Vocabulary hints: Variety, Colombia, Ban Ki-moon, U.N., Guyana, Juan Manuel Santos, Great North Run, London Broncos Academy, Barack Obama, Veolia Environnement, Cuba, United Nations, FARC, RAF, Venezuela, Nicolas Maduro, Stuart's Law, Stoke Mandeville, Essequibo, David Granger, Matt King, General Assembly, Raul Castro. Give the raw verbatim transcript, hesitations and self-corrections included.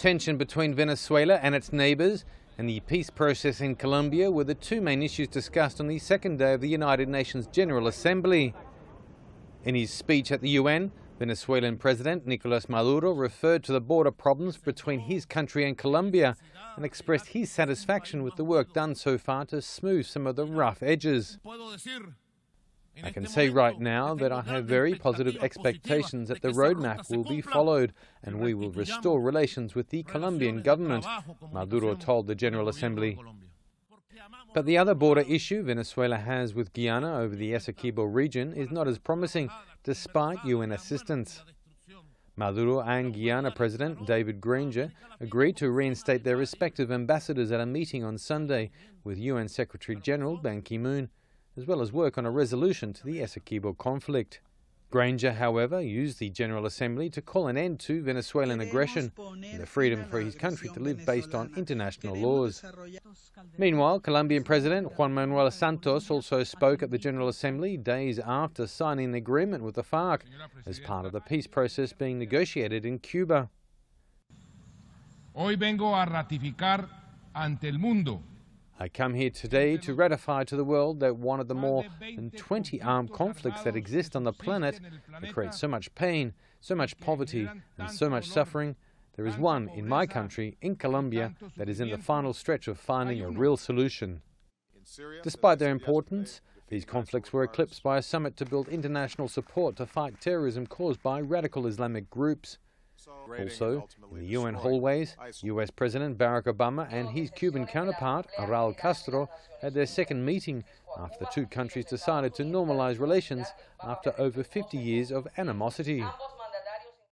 Tension between Venezuela and its neighbours and the peace process in Colombia were the two main issues discussed on the second day of the United Nations General Assembly. In his speech at the U N, Venezuelan President Nicolas Maduro referred to the border problems between his country and Colombia and expressed his satisfaction with the work done so far to smooth some of the rough edges. I can say right now that I have very positive expectations that the roadmap will be followed and we will restore relations with the Colombian government, Maduro told the General Assembly. But the other border issue Venezuela has with Guyana over the Essequibo region is not as promising, despite U N assistance. Maduro and Guyana President David Granger agreed to reinstate their respective ambassadors at a meeting on Sunday with U N Secretary-General Ban Ki-moon, as well as work on a resolution to the Essequibo conflict. Granger, however, used the General Assembly to call an end to Venezuelan aggression and the freedom for his country to live based on international laws. Meanwhile, Colombian President Juan Manuel Santos also spoke at the General Assembly days after signing an agreement with the FARC as part of the peace process being negotiated in Cuba. Hoy vengo a ratificar ante el mundo. I come here today to ratify to the world that one of the more than twenty armed conflicts that exist on the planet that create so much pain, so much poverty and so much suffering, there is one in my country, in Colombia, that is in the final stretch of finding a real solution. Despite their importance, these conflicts were eclipsed by a summit to build international support to fight terrorism caused by radical Islamic groups. Also, in the U N hallways, U S President Barack Obama and his Cuban counterpart, Raul Castro, had their second meeting after the two countries decided to normalize relations after over fifty years of animosity.